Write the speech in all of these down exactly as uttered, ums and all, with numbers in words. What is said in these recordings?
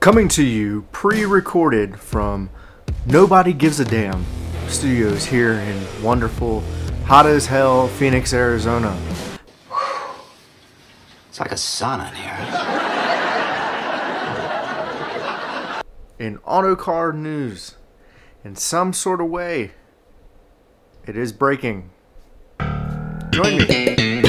Coming to you pre-recorded from Nobody Gives a Damn Studios here in wonderful, hot as hell, Phoenix, Arizona. It's like a sauna in here. In auto car news, in some sort of way, it is breaking. Join me.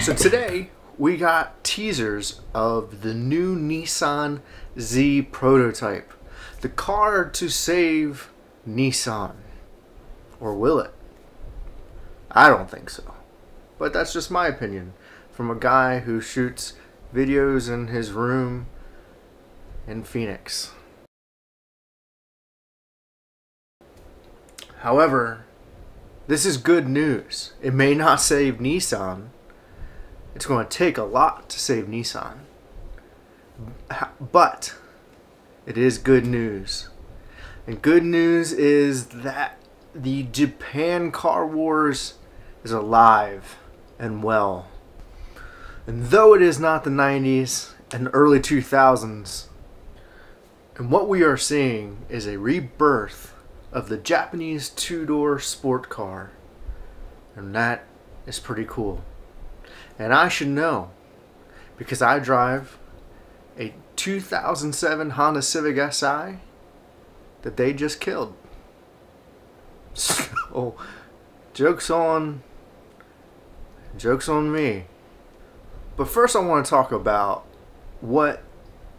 So today, we got teasers of the new Nissan Z prototype. The car to save Nissan. Or will it? I don't think so. But that's just my opinion. From a guy who shoots videos in his room in Phoenix. However, this is good news. It may not save Nissan. It's going to take a lot to save Nissan, but it is good news. And good news is that the Japan Car Wars is alive and well. And though it is not the nineties and early two thousands, and what we are seeing is a rebirth of the Japanese two-door sport car, and that is pretty cool. And I should know, because I drive a two thousand seven Honda Civic S I that they just killed. So, joke's on, joke's on me. But first I want to talk about what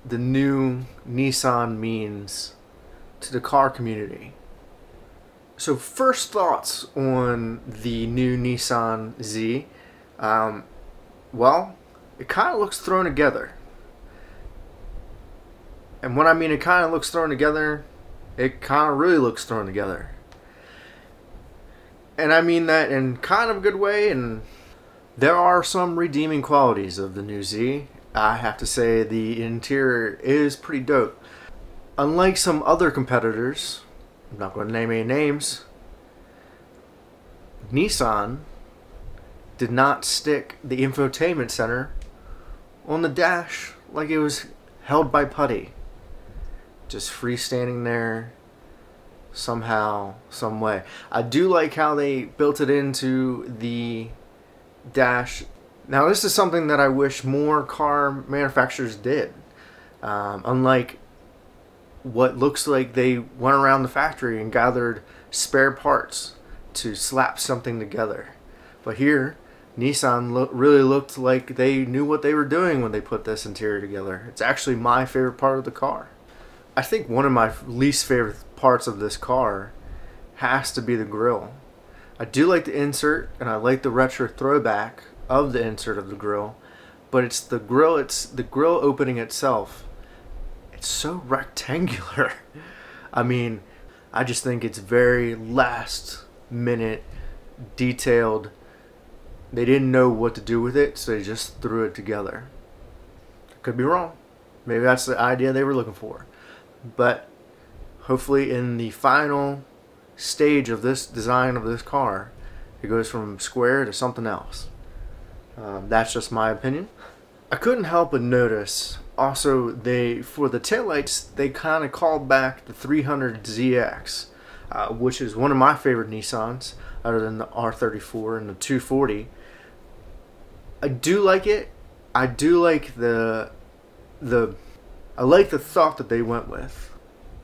the new Nissan means to the car community. So first thoughts on the new Nissan Z. Um, Well, it kind of looks thrown together. And when I mean it kind of looks thrown together, it kind of really looks thrown together. And I mean that in kind of a good way, and there are some redeeming qualities of the new Z. I have to say the interior is pretty dope. Unlike some other competitors, I'm not going to name any names, Nissan did not stick the infotainment center on the dash like it was held by putty. Just freestanding there somehow, some way. I do like how they built it into the dash. Now this is something that I wish more car manufacturers did. Um, unlike what looks like they went around the factory and gathered spare parts to slap something together. But here, Nissan lo- really looked like they knew what they were doing when they put this interior together. It's actually my favorite part of the car. I think one of my least favorite parts of this car has to be the grille. I do like the insert, and I like the retro throwback of the insert of the grille, but it's the grille, it's the grille opening itself. It's so rectangular. I mean, I just think it's very last minute detailed. They didn't know what to do with it, so they just threw it together. Could be wrong. Maybe that's the idea they were looking for. But hopefully in the final stage of this design of this car, it goes from square to something else. Um, that's just my opinion. I couldn't help but notice, also, they for the taillights, they kind of called back the three hundred Z X, uh, which is one of my favorite Nissans, other than the R thirty-four and the two forty. I do like it. I do like the the I like the thought that they went with.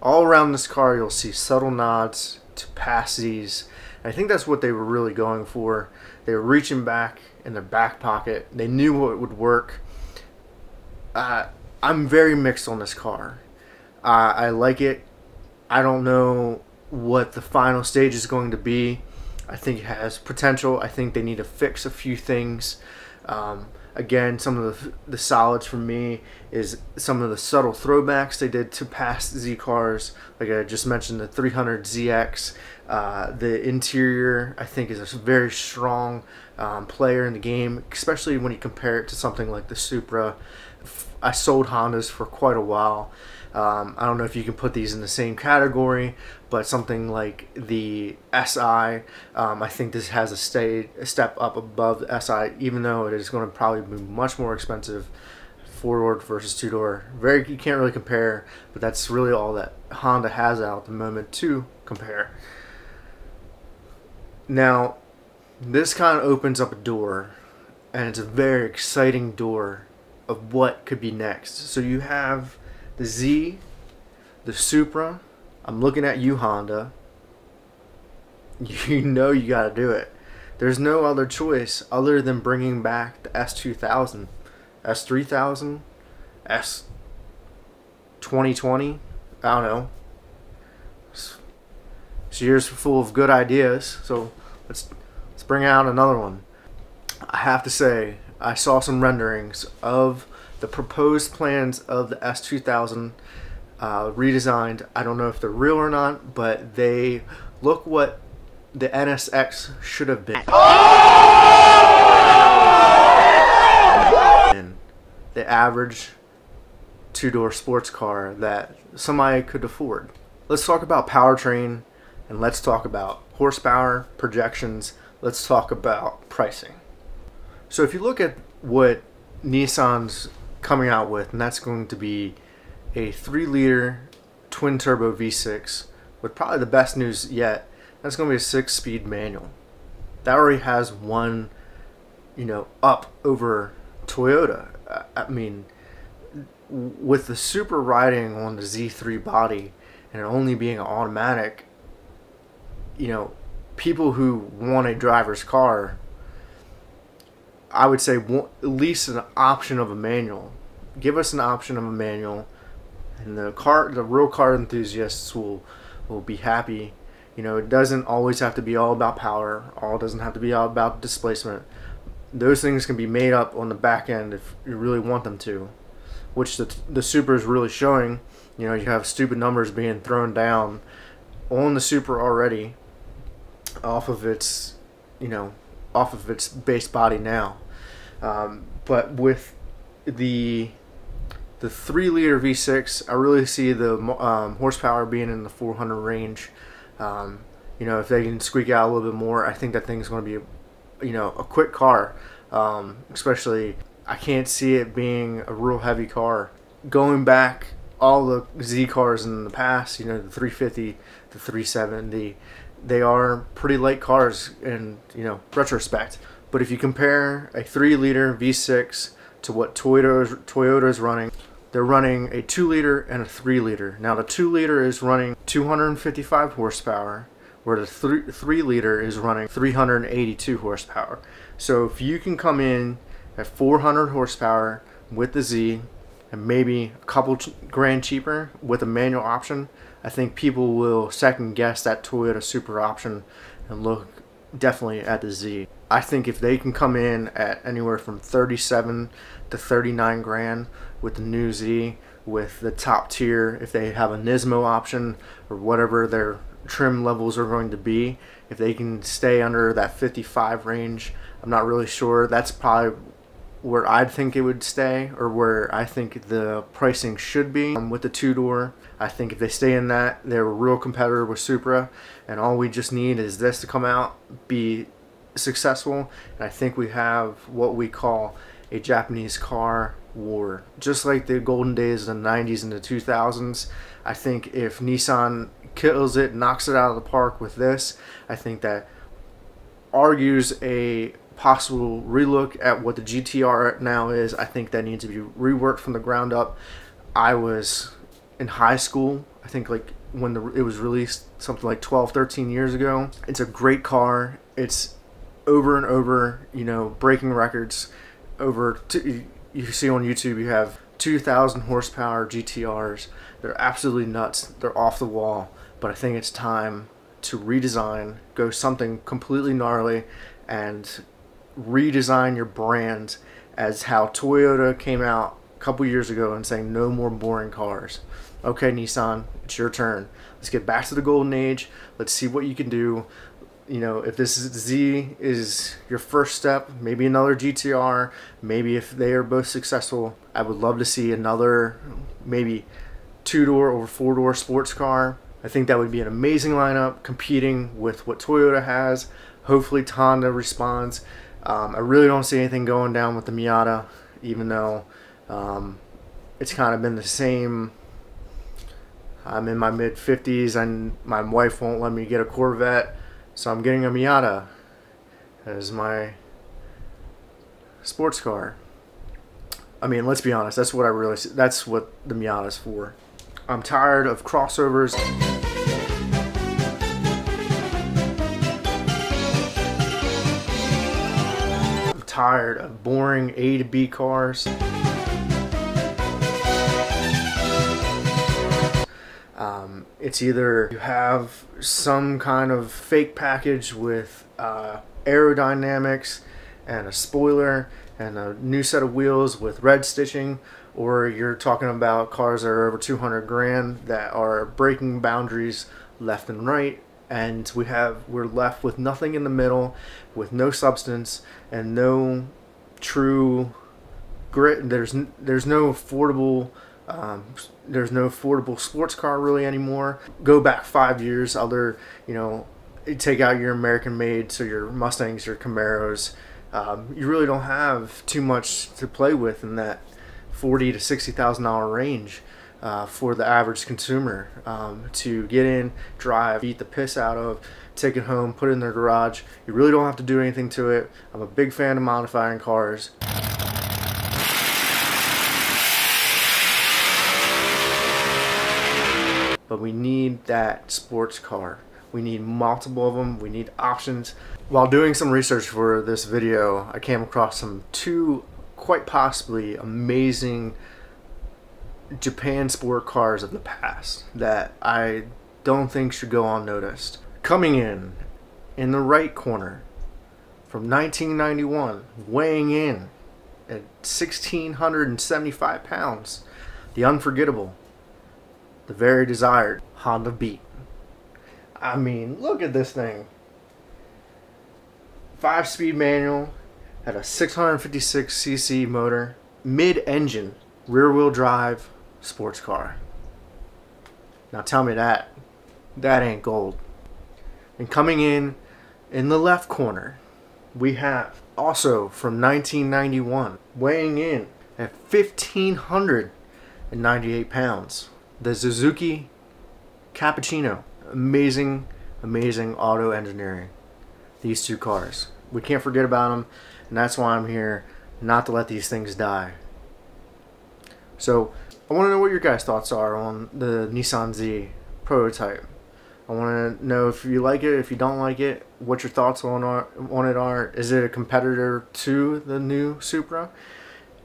All around this car you'll see subtle nods to past Z's. I think that's what they were really going for. They were reaching back in their back pocket. They knew what would work. Uh, I'm very mixed on this car. Uh, I like it. I don't know what the final stage is going to be. I think it has potential. I think they need to fix a few things. Um, again, some of the, the solids for me is some of the subtle throwbacks they did to past Z cars. Like I just mentioned, the three hundred Z X. Uh, the interior, I think, is a very strong um, player in the game, especially when you compare it to something like the Supra. I sold Hondas for quite a while. Um, I don't know if you can put these in the same category, but something like the S I, um, I think this has a, stay, a step up above the S I, even though it is going to probably be much more expensive. I four-door versus two-door. Very, you can't really compare, but that's really all that Honda has out at the moment to compare. Now, this kind of opens up a door, and it's a very exciting door of what could be next. So you have the Z, the Supra. I'm looking at you, Honda. You know you got to do it. There's no other choice other than bringing back the S two thousand, S three thousand, S twenty twenty. I don't know. This year's full of good ideas, so let's let's bring out another one. I have to say, I saw some renderings of the proposed plans of the S two thousand uh, redesigned. I don't know if they're real or not, but they look what the N S X should have been. Oh! The average two-door sports car that somebody could afford. Let's talk about powertrain, and let's talk about horsepower, projections. Let's talk about pricing. So if you look at what Nissan's coming out with, and that's going to be a three liter twin-turbo V six with probably the best news yet. That's going to be a six-speed manual. That already has one, you know, up over Toyota. I mean, with the Supra riding on the Z three body and it only being an automatic, you know, people who want a driver's car, I would say want at least an option of a manual. Give us an option of a manual, and the car, the real car enthusiasts will will be happy. You know, it doesn't always have to be all about power. All doesn't have to be all about displacement. Those things can be made up on the back end if you really want them to, which the, the Supra is really showing. You know, you have stupid numbers being thrown down on the Supra already off of its, you know, off of its base body now. Um, but with the the three liter V six, I really see the um, horsepower being in the four hundred range. Um, you know, if they can squeak out a little bit more, I think that thing's going to be, you know, a quick car. Um, especially, I can't see it being a real heavy car. Going back, all the Z cars in the past, you know, the three fifty, the three seventy, they are pretty light cars in, you know, retrospect. But if you compare a three liter V six to what Toyota's, Toyota's running, they're running a two liter and a three liter. Now the two liter is running two hundred fifty-five horsepower, where the three liter is running three hundred eighty-two horsepower. So if you can come in at four hundred horsepower with the Z, and maybe a couple grand cheaper with a manual option, I think people will second guess that Toyota Supra option and look definitely at the Z. I think if they can come in at anywhere from thirty-seven to thirty-nine grand with the new Z, with the top tier, if they have a Nismo option or whatever their trim levels are going to be, if they can stay under that fifty-five range, I'm not really sure. That's probably where I'd think it would stay, or where I think the pricing should be. Um, with the two-door, I think if they stay in that, they're a real competitor with Supra, and all we just need is this to come out, be successful, and I think we have what we call a Japanese car war. Just like the golden days of the nineties and the two thousands, I think if Nissan kills it, knocks it out of the park with this, I think that argues a possible relook at what the G T R now is. I think that needs to be reworked from the ground up. I was in high school, I think, like when the, it was released something like twelve, thirteen years ago. It's a great car. It's over and over, you know, breaking records. Over to, you see on YouTube, you have two thousand horsepower G T Rs. They're absolutely nuts. They're off the wall. But I think it's time to redesign, go something completely gnarly, and redesign your brand as how Toyota came out a couple years ago and saying no more boring cars. Okay, Nissan, it's your turn. Let's get back to the golden age. Let's see what you can do. You know, if this is Z is your first step, maybe another G T R, maybe if they are both successful, I would love to see another maybe two-door or four-door sports car. I think that would be an amazing lineup, competing with what Toyota has. Hopefully Honda responds. Um, I really don't see anything going down with the Miata, even though Um, it's kind of been the same. I'm in my mid fifties, and my wife won't let me get a Corvette, so I'm getting a Miata as my sports car. I mean, let's be honest, that's what I really, that's what the Miata's for. I'm tired of crossovers. I'm tired of boring A to B cars. Um, it's either you have some kind of fake package with uh, aerodynamics and a spoiler and a new set of wheels with red stitching, or you're talking about cars that are over two hundred grand that are breaking boundaries left and right, and we have we're left with nothing in the middle, with no substance and no true grit. There's there's no affordable. Um, there's no affordable sports car really anymore. Go back five years, other, you know, you take out your American made, so your Mustangs, your Camaros, um, you really don't have too much to play with in that forty to sixty thousand dollar range uh, for the average consumer um, to get in, drive, beat the piss out of, take it home, put it in their garage. You really don't have to do anything to it. I'm a big fan of modifying cars. But we need that sports car. We need multiple of them. We need options. While doing some research for this video, I came across some two quite possibly amazing Japan sport cars of the past that I don't think should go unnoticed. Coming in, in the right corner, from nineteen ninety-one, weighing in at one thousand six hundred seventy-five pounds, the unforgettable, the very desired Honda Beat. I mean, look at this thing. Five-speed manual, had a six hundred fifty-six c c motor, mid-engine, rear-wheel drive, sports car. Now tell me that, that ain't gold. And coming in, in the left corner, we have, also from nineteen ninety-one, weighing in at one thousand five hundred ninety-eight pounds, the Suzuki Cappuccino. Amazing, amazing auto engineering. These two cars. We can't forget about them, and that's why I'm here, not to let these things die. So, I want to know what your guys' thoughts are on the Nissan Z prototype. I want to know if you like it, if you don't like it, what your thoughts on, are, on it are. Is it a competitor to the new Supra?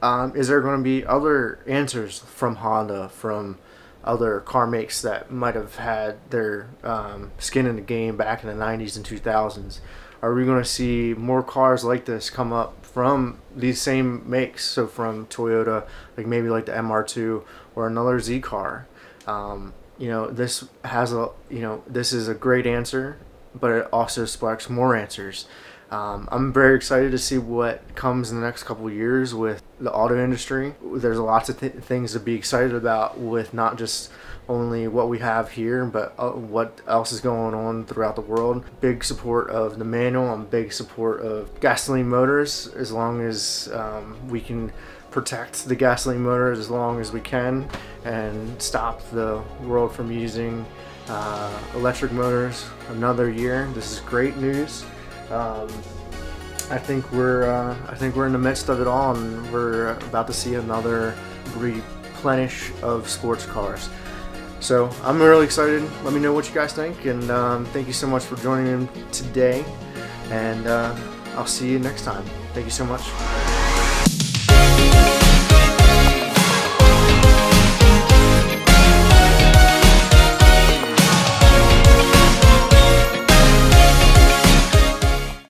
Um, is there going to be other answers from Honda, from other car makes that might have had their um, skin in the game back in the nineties and two thousands? Are we going to see more cars like this come up from these same makes? So from Toyota, like maybe like the M R two or another Z car. Um, you know, this has a, you know, this is a great answer, but it also sparks more answers. Um, I'm very excited to see what comes in the next couple of years with the auto industry. There's lots of th things to be excited about, with not just only what we have here, but uh, what else is going on throughout the world. Big support of the manual. I'm big support of gasoline motors, as long as um, we can protect the gasoline motors as long as we can and stop the world from using uh, electric motors another year. This is great news. Um, I think we're uh, I think we're in the midst of it all, and we're about to see another replenish of sports cars. So I'm really excited. Let me know what you guys think, and um, thank you so much for joining me today, and uh, I'll see you next time. Thank you so much.